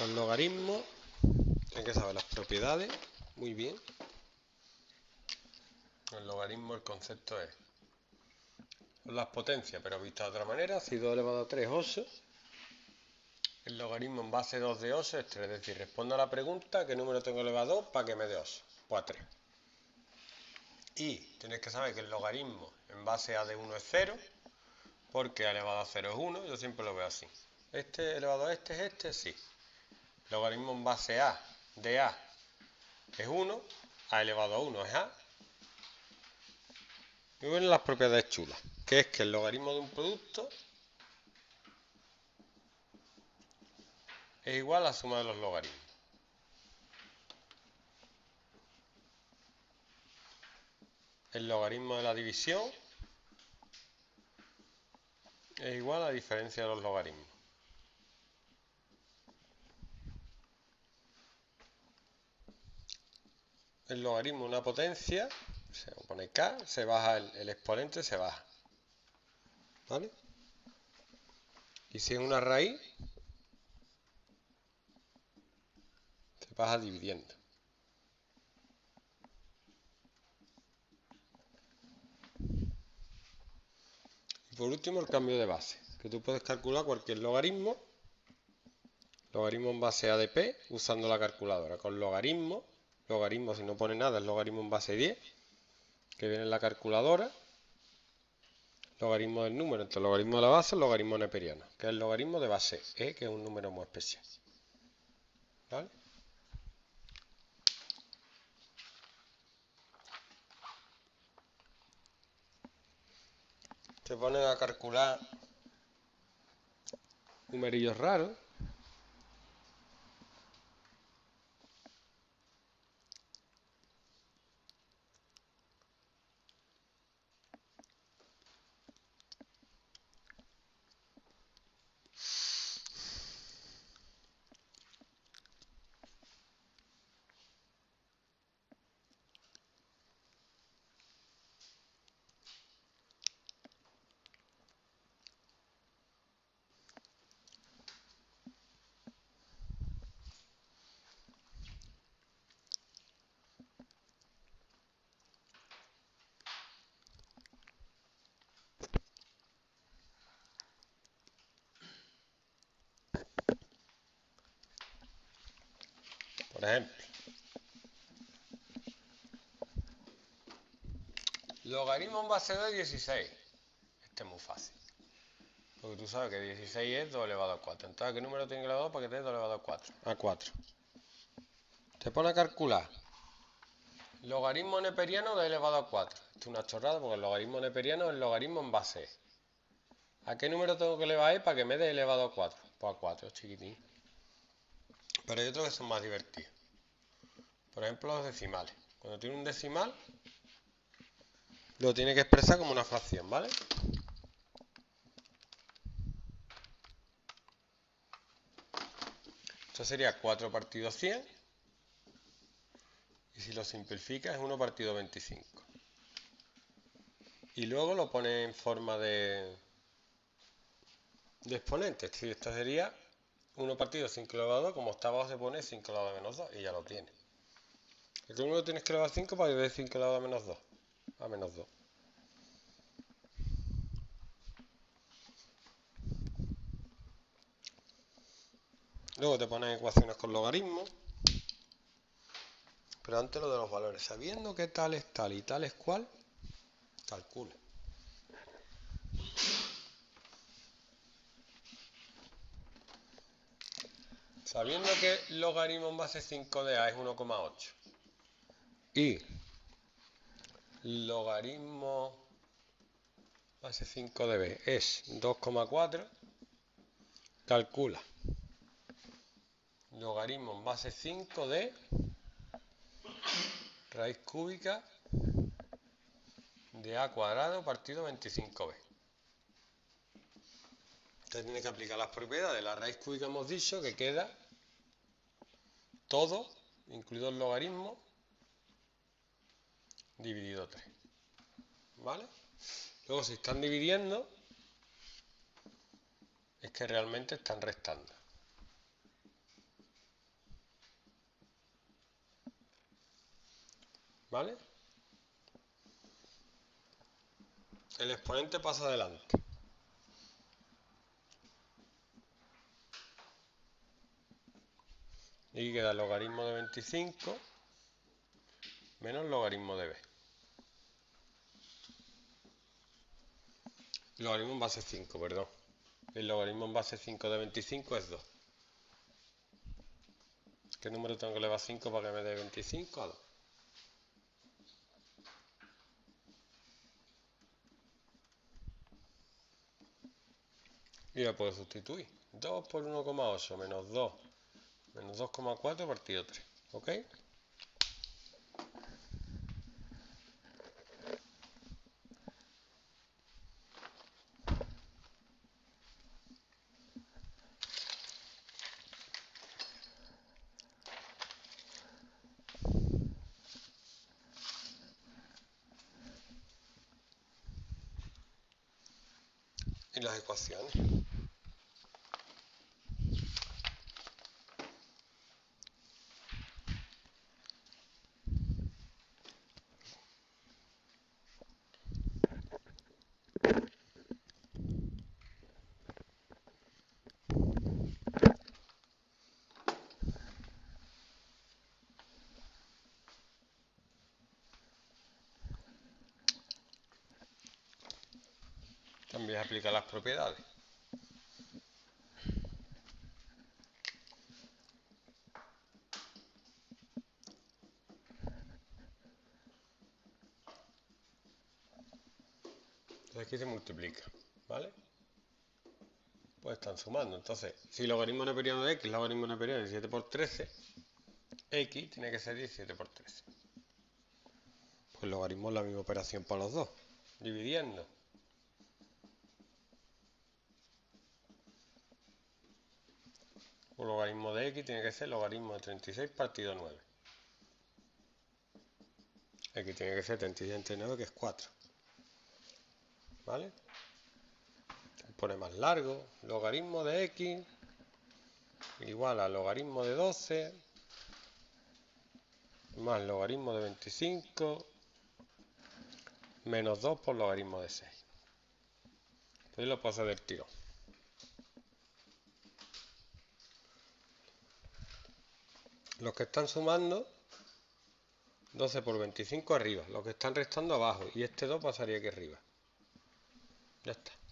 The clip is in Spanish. Los logaritmos, hay que saber las propiedades, muy bien. El logaritmo, el concepto es las potencias, pero visto de otra manera, si 2 elevado a 3 osos, el logaritmo en base 2 de osos es 3, es decir, respondo a la pregunta, ¿qué número tengo elevado a 2 para que me dé osos? Pues a 3. Y tenéis que saber que el logaritmo en base a de 1 es 0, porque a elevado a 0 es 1, yo siempre lo veo así. Este elevado a este es este, sí. Logaritmo en base a de a es 1, a elevado a 1 es a. Y bueno, las propiedades chulas, que es que el logaritmo de un producto es igual a la suma de los logaritmos. El logaritmo de la división es igual a la diferencia de los logaritmos. El logaritmo de una potencia, se pone k, se baja el exponente, se baja. ¿Vale? Y si es una raíz, se baja dividiendo. Por último, el cambio de base, que tú puedes calcular cualquier logaritmo, logaritmo en base a de p, usando la calculadora, con logaritmo, logaritmo si no pone nada, es logaritmo en base 10, que viene en la calculadora, logaritmo del número, entre el logaritmo de la base, el logaritmo neperiano, que es el logaritmo de base e, que es un número muy especial. ¿Vale? Se ponen a calcular numerillos raros. Por ejemplo, logaritmo en base de 16. Este es muy fácil, porque tú sabes que 16 es 2 elevado a 4. Entonces, ¿qué número tiene elevado para que te dé 2 elevado a 4? A 4. Te pone a calcular logaritmo neperiano de elevado a 4. Esto es una chorrada porque el logaritmo neperiano es el logaritmo en base e. ¿A qué número tengo que elevar e para que me dé elevado a 4? Pues a 4, chiquitín. Pero hay otros que son más divertidos. Por ejemplo, los decimales. Cuando tiene un decimal, lo tiene que expresar como una fracción, ¿vale? Esto sería 4 partido 100. Y si lo simplifica, es 1 partido 25. Y luego lo pone en forma de exponente. Esto sería 1 partido 5 elevado a 2, como está abajo se pone 5 elevado a menos 2 y ya lo tiene. El número tienes que elevar a 5 para que dé 5 elevado a menos 2. A menos 2. Luego te ponen ecuaciones con logaritmos. Pero antes lo de los valores. Sabiendo que tal es tal y tal es cual, calcula. Sabiendo que logaritmo en base 5 de a es 1,8 y logaritmo base 5 de b es 2,4, calcula logaritmo en base 5 de raíz cúbica de a cuadrado partido 25b. Usted tiene que aplicar las propiedades de la raíz cúbica, hemos dicho, que queda todo, incluido el logaritmo, dividido 3. ¿Vale? Luego, si están dividiendo, es que realmente están restando. ¿Vale? El exponente pasa adelante. Y queda el logaritmo de 25 menos logaritmo de b. El logaritmo en base 5, perdón. El logaritmo en base 5 de 25 es 2. ¿Qué número tengo que elevar a 5 para que me dé 25? A 2. Y ya puedo sustituir. 2 por 1,8 menos 2. Menos 2,4 partido 3. ¿Ok? Y las ecuaciones. También aplica las propiedades. Entonces aquí se multiplica, ¿vale? Pues están sumando. Entonces, si logaritmo en el periodo de x, logaritmo en el periodo de 7 por 13, x tiene que ser 17 por 13. Pues logaritmo es la misma operación para los dos. Dividiendo. Un logaritmo de x tiene que ser logaritmo de 36 partido 9. X tiene que ser 36 entre 9, que es 4. ¿Vale? Se pone más largo. Logaritmo de x igual a logaritmo de 12 más logaritmo de 25 menos 2 por logaritmo de 6. Entonces lo puedo hacer del tirón. Los que están sumando, 12 por 25 arriba. Los que están restando abajo. Y este 2 pasaría aquí arriba. Ya está.